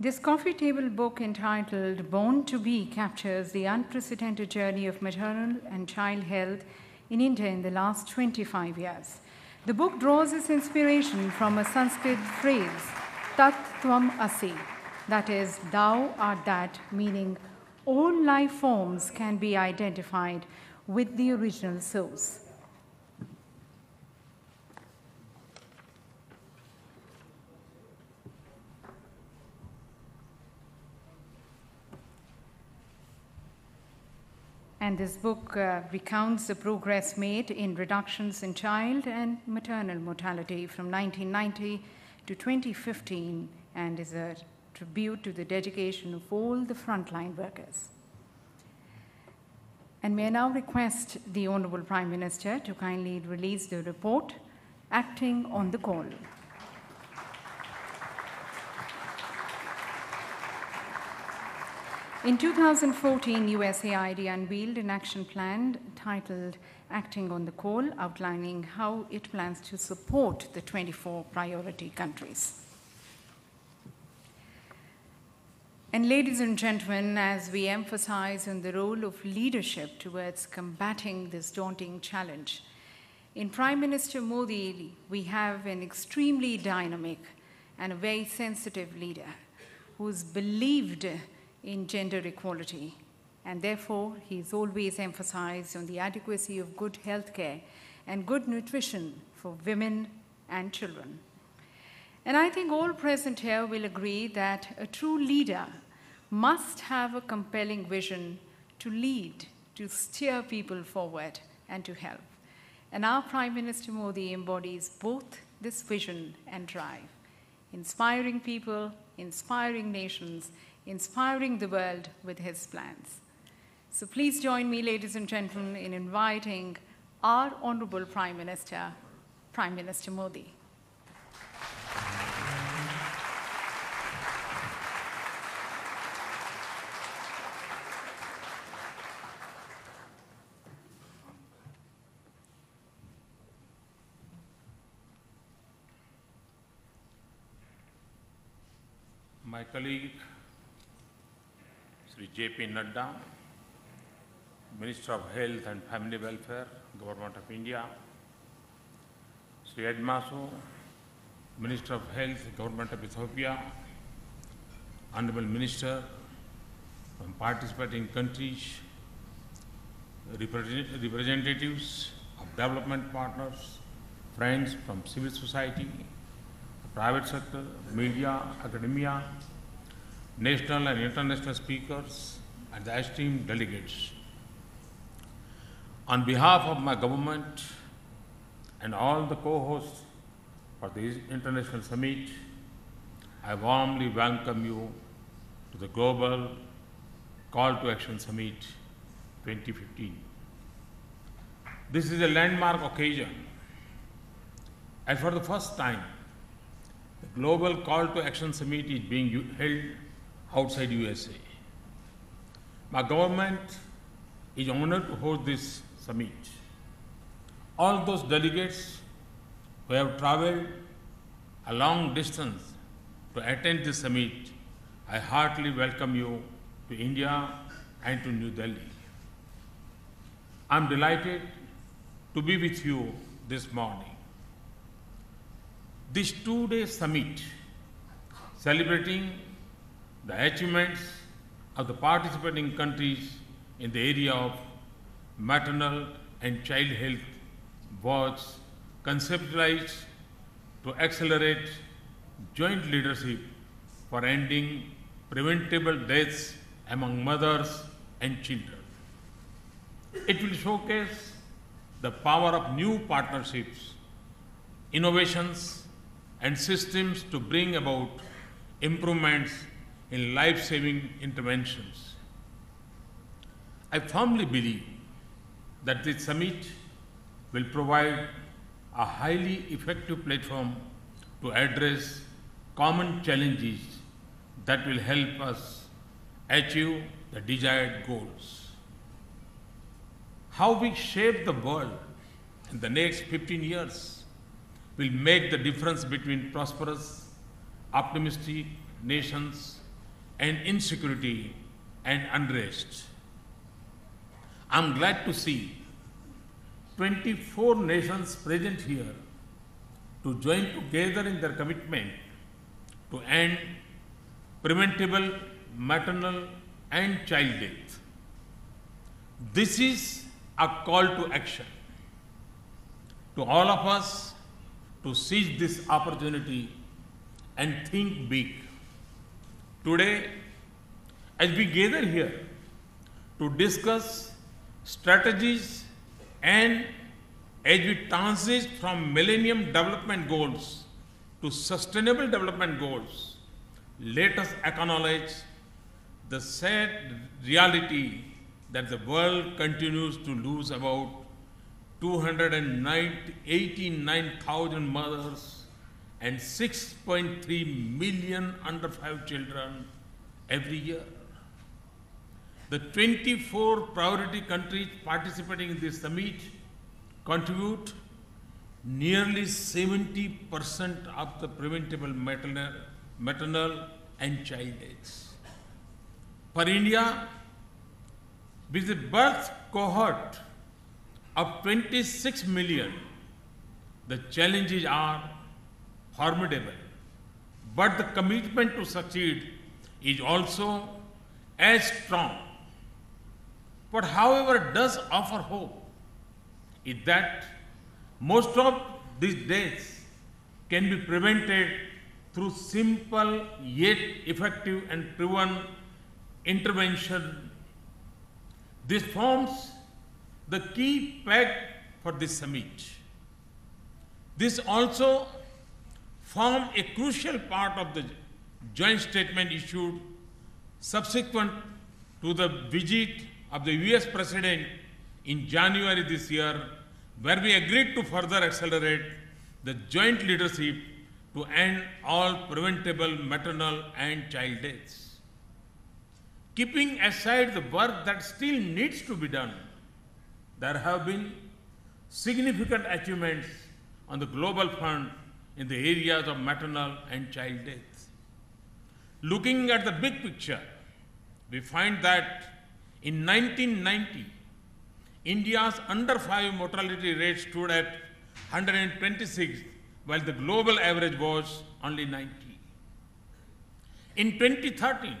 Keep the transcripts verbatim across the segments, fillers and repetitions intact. This coffee table book entitled Born to Be captures the unprecedented journey of maternal and child health in India in the last twenty-five years. The book draws its inspiration from a Sanskrit phrase, Tat Tvam Asi, that is, thou art that, meaning all life forms can be identified with the original source. And this book uh, recounts the progress made in reductions in child and maternal mortality from nineteen ninety to twenty fifteen and is a tribute to the dedication of all the frontline workers. And may I now request the Honourable Prime Minister to kindly release the report, Acting on the Call. In two thousand fourteen, U S A I D unveiled an action plan titled Acting on the Call, outlining how it plans to support the twenty-four priority countries. And ladies and gentlemen, as we emphasize on the role of leadership towards combating this daunting challenge, in Prime Minister Modi, we have an extremely dynamic and a very sensitive leader who's believed in gender equality, and therefore he is always emphasized on the adequacy of good health care and good nutrition for women and children. And I think all present here will agree that a true leader must have a compelling vision to lead, to steer people forward and to help. And our Prime Minister Modi embodies both this vision and drive, inspiring people, inspiring nations, inspiring the world with his plans. So please join me, ladies and gentlemen, in inviting our Honourable Prime Minister, Prime Minister Modi. My colleague, Shri J P Nadda, Minister of Health and Family Welfare, Government of India, Shri Admaso, Minister of Health, Government of Ethiopia, Honorable Minister from participating countries, representatives of development partners, friends from civil society, private sector, media, academia, national and international speakers, and the esteemed delegates. On behalf of my government and all the co-hosts for this international summit, I warmly welcome you to the Global Call to Action Summit twenty fifteen. This is a landmark occasion, and for the first time, the Global Call to Action Summit is being held outside U S A. My government is honored to host this summit. All those delegates who have traveled a long distance to attend this summit, I heartily welcome you to India and to New Delhi. I'm delighted to be with you this morning. This two-day summit celebrating the achievements of the participating countries in the area of maternal and child health was conceptualized to accelerate joint leadership for ending preventable deaths among mothers and children. It will showcase the power of new partnerships, innovations, and systems to bring about improvements in life-saving interventions. I firmly believe that this summit will provide a highly effective platform to address common challenges that will help us achieve the desired goals. How we shape the world in the next fifteen years will make the difference between prosperous, optimistic nations and insecurity and unrest. I'm glad to see twenty-four nations present here to join together in their commitment to end preventable maternal and child death. This is a call to action to all of us to seize this opportunity and think big. Today, as we gather here to discuss strategies and as we transit from Millennium Development Goals to Sustainable Development Goals, let us acknowledge the sad reality that the world continues to lose about two hundred eighty-nine thousand mothers and six point three million under five children every year. The twenty-four priority countries participating in this summit contribute nearly seventy percent of the preventable maternal, maternal and child deaths. For India, with the birth cohort of twenty-six million, the challenges are formidable, but the commitment to succeed is also as strong. What, however, does offer hope is that most of these deaths can be prevented through simple yet effective and proven intervention. This forms the key pact for this summit. This also forms a crucial part of the joint statement issued subsequent to the visit of the U S President in January this year, where we agreed to further accelerate the joint leadership to end all preventable maternal and child deaths. Keeping aside the work that still needs to be done, there have been significant achievements on the global front in the areas of maternal and child deaths. Looking at the big picture, we find that in nineteen ninety, India's under five mortality rate stood at one hundred twenty-six, while the global average was only ninety. In twenty thirteen,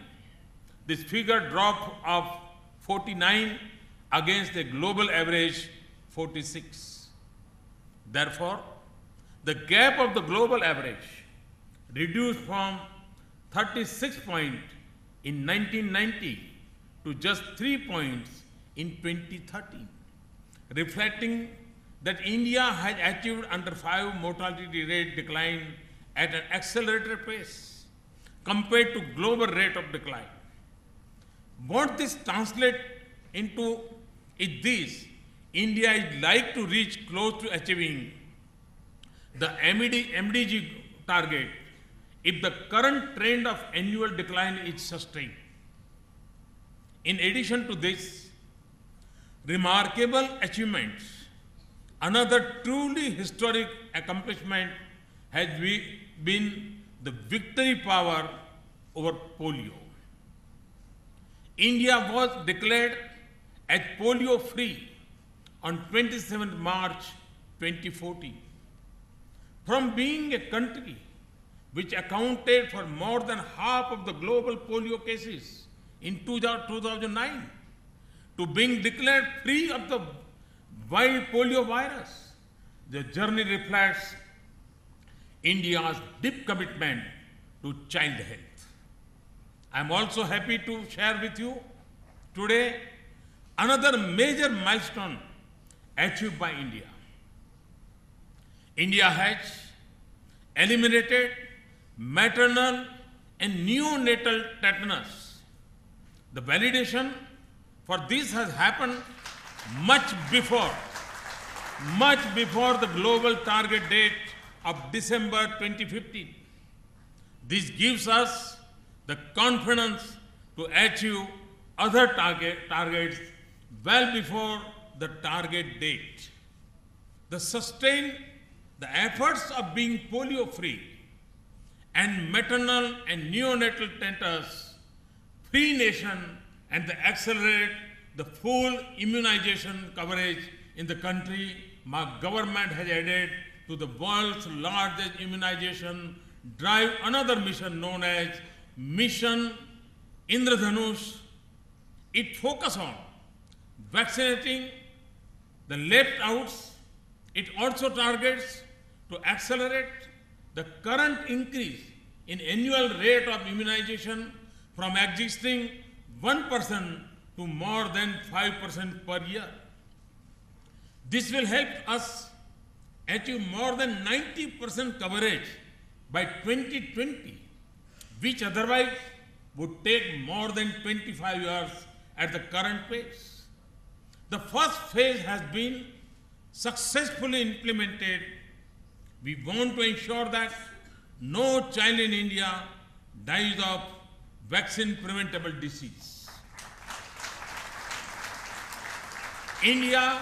this figure dropped of forty-nine against the global average forty-six. Therefore, the gap of the global average reduced from thirty-six points in nineteen ninety to just three points in twenty thirteen, reflecting that India has achieved under five mortality rate decline at an accelerated pace compared to global rate of decline. What this translates into is this: India is like to reach close to achieving the M D G target if the current trend of annual decline is sustained. In addition to this remarkable achievements, another truly historic accomplishment has been the victory power over polio. India was declared as polio-free on twenty-seventh March twenty fourteen. From being a country which accounted for more than half of the global polio cases in two thousand nine, to being declared free of the wild polio virus. The journey reflects India's deep commitment to child health. I am also happy to share with you today another major milestone achieved by India. India has eliminated maternal and neonatal tetanus. The validation for this has happened much before, much before the global target date of December twenty fifteen. This gives us the confidence to achieve other target, targets well before the target date. The sustained, the efforts of being polio-free and maternal and neonatal tetanus free nation and to accelerate the full immunization coverage in the country. My government has added to the world's largest immunization drive another mission known as Mission Indradhanush. It focuses on vaccinating the left outs. It also targets to accelerate the current increase in annual rate of immunization from existing one percent to more than five percent per year. This will help us achieve more than ninety percent coverage by twenty twenty, which otherwise would take more than twenty-five years at the current pace. The first phase has been successfully implemented. We want to ensure that no child in India dies of vaccine-preventable disease. India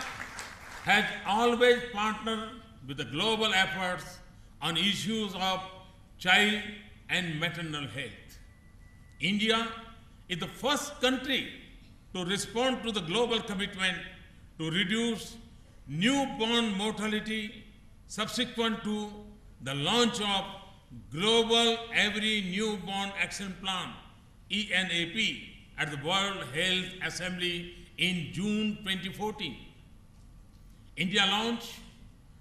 has always partnered with the global efforts on issues of child and maternal health. India is the first country to respond to the global commitment to reduce newborn mortality subsequent to the launch of Global Every Newborn Action Plan, E N A P, at the World Health Assembly in June twenty fourteen. India launched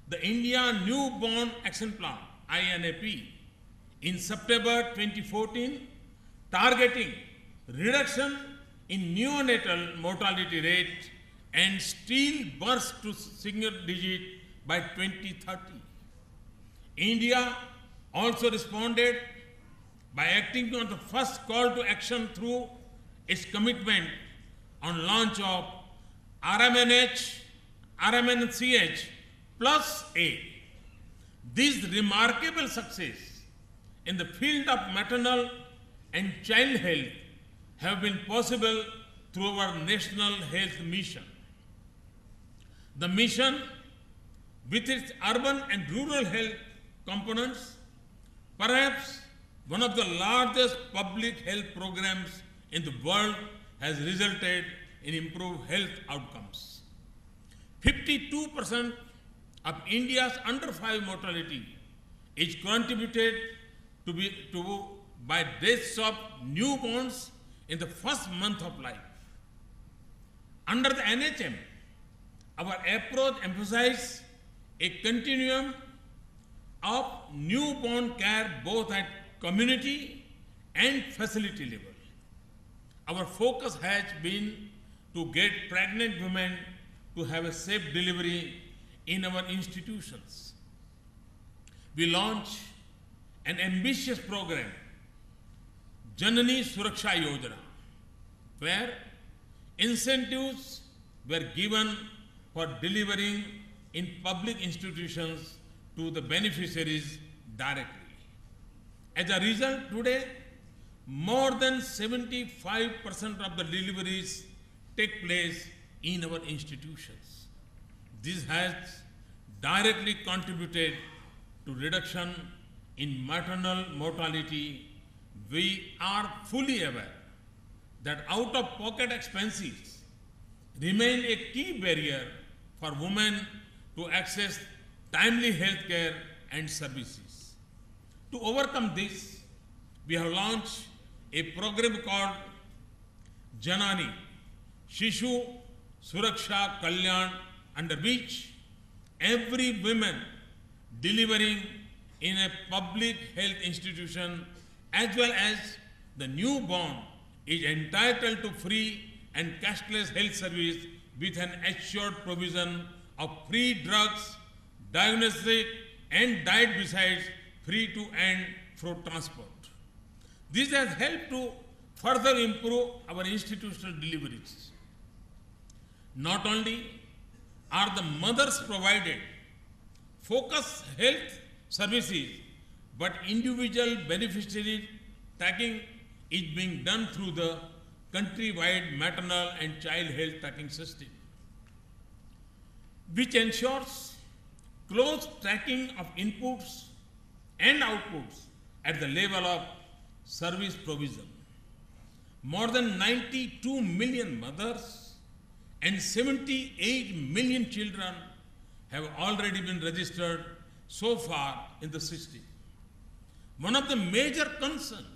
the India Newborn Action Plan, I N A P, in September twenty fourteen, targeting reduction in neonatal mortality rate and stillbirths to single digit by twenty thirty. India also responded by acting on the first call to action through its commitment on launch of R M N H, R M N C H plus A. This remarkable success in the field of maternal and child health have been possible through our national health mission. The mission, with its urban and rural health components, perhaps one of the largest public health programs in the world, has resulted in improved health outcomes. fifty-two percent of India's under five mortality is contributed to be, to, by deaths of newborns in the first month of life. Under the N H M, our approach emphasizes a continuum of newborn care both at community and facility level. Our focus has been to get pregnant women to have a safe delivery in our institutions. We launched an ambitious program, Janani Suraksha Yojana, where incentives were given for delivering in public institutions to the beneficiaries directly. As a result, today, more than seventy-five percent of the deliveries take place in our institutions. This has directly contributed to reduction in maternal mortality. We are fully aware that out-of-pocket expenses remain a key barrier for women to access timely health care and services. To overcome this, we have launched a program called Janani Shishu Suraksha Kalyan, under which every woman delivering in a public health institution as well as the newborn is entitled to free and cashless health service with an assured provision of free drugs, diagnostic and diet, besides free to and fro transport. This has helped to further improve our institutional deliveries. Not only are the mothers provided focused health services, but individual beneficiary tracking is being done through the country-wide maternal and child health tracking system, which ensures close tracking of inputs and outputs at the level of service provision. more than ninety-two million mothers and seventy-eight million children have already been registered so far in the system. One of the major concerns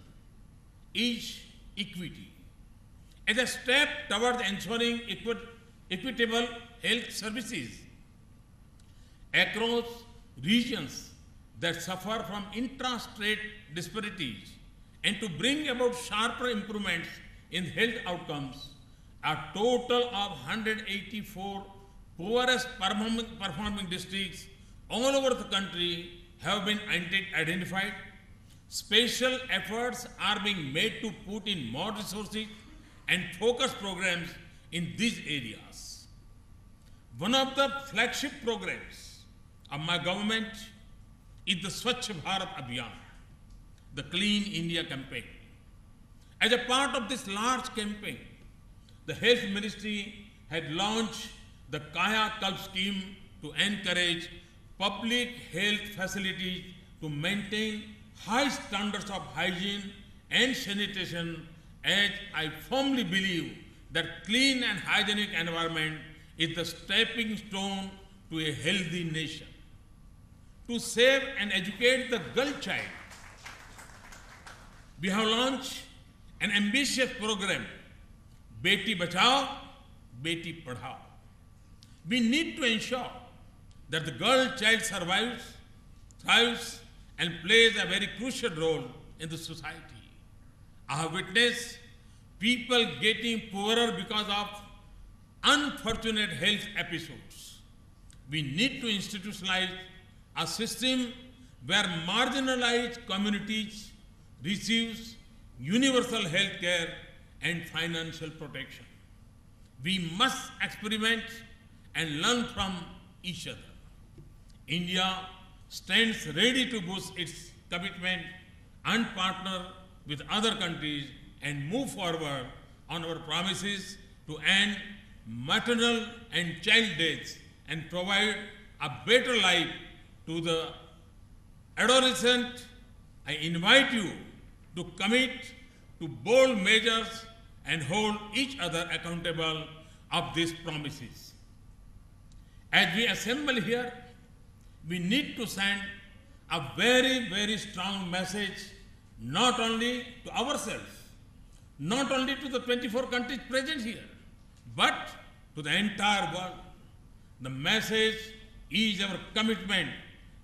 is equity. As a step towards ensuring equi equitable health services across regions that suffer from intra-state disparities and to bring about sharper improvements in health outcomes, a total of one hundred eighty-four poorest performing districts all over the country have been identified. Special efforts are being made to put in more resources and focus programs in these areas. One of the flagship programs of my government is the Swachh Bharat Abhiyan, the Clean India campaign. As a part of this large campaign, the Health Ministry had launched the Kaya Kalp Scheme to encourage public health facilities to maintain high standards of hygiene and sanitation, as I firmly believe that clean and hygienic environment is the stepping stone to a healthy nation. To save and educate the girl child, we have launched an ambitious program, Beti Bachao, Beti Padhao. We need to ensure that the girl child survives, thrives, and plays a very crucial role in the society. I have witnessed people getting poorer because of unfortunate health episodes. We need to institutionalize a system where marginalized communities receive universal health care and financial protection. We must experiment and learn from each other. India stands ready to boost its commitment and partner with other countries and move forward on our promises to end maternal and child deaths and provide a better life to the adolescent. I invite you to commit to bold measures and hold each other accountable of these promises. As we assemble here, we need to send a very, very strong message, not only to ourselves, not only to the twenty-four countries present here, but to the entire world. The message is our commitment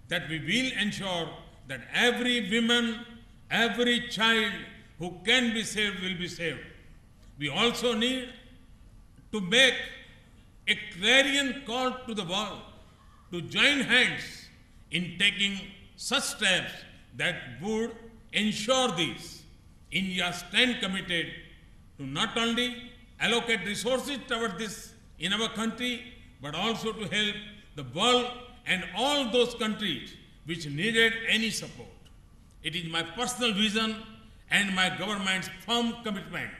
that we will ensure that every woman, every child who can be saved will be saved. We also need to make a clarion call to the world to join hands in taking such steps that would ensure this. India stands committed to not only allocate resources toward this in our country, but also to help the world and all those countries which needed any support. It is my personal vision and my government's firm commitment.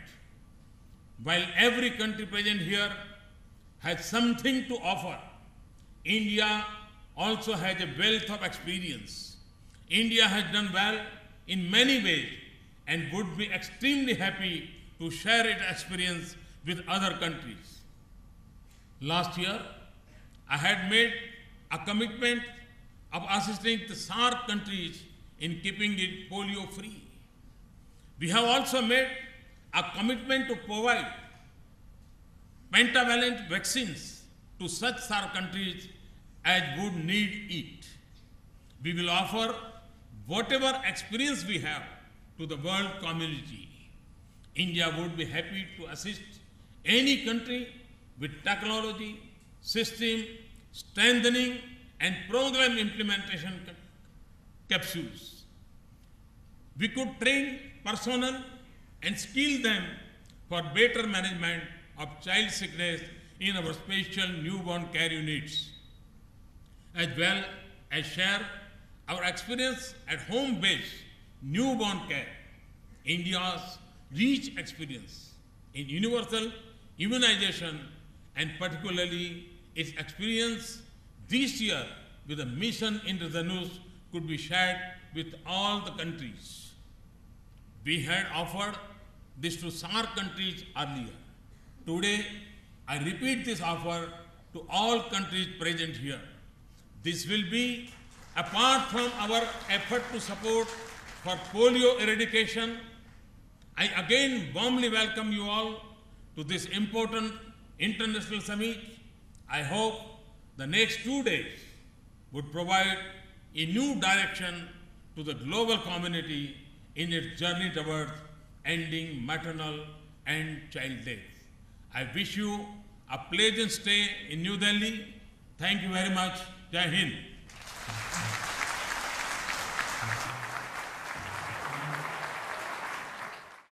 While every country present here has something to offer, India also has a wealth of experience. India has done well in many ways and would be extremely happy to share its experience with other countries. Last year, I had made a commitment of assisting the S A R countries in keeping it polio-free. We have also made a commitment to provide pentavalent vaccines to such S A R countries as would need it. We will offer whatever experience we have to the world community. India would be happy to assist any country with technology, system, strengthening, and program implementation capsules. We could train personnel and skill them for better management of child sickness in our special newborn care units, as well as share our experience at home-based newborn care, India's rich experience in universal immunization, and particularly its experience this year with the Mission Indradhanush could be shared with all the countries. We had offered this to S A R countries earlier. Today, I repeat this offer to all countries present here. This will be, apart from our effort to support for polio eradication, I again warmly welcome you all to this important international summit. I hope the next two days would provide a new direction to the global community in its journey towards ending maternal and child death. I wish you a pleasant stay in New Delhi. Thank you very much. Jai Hind.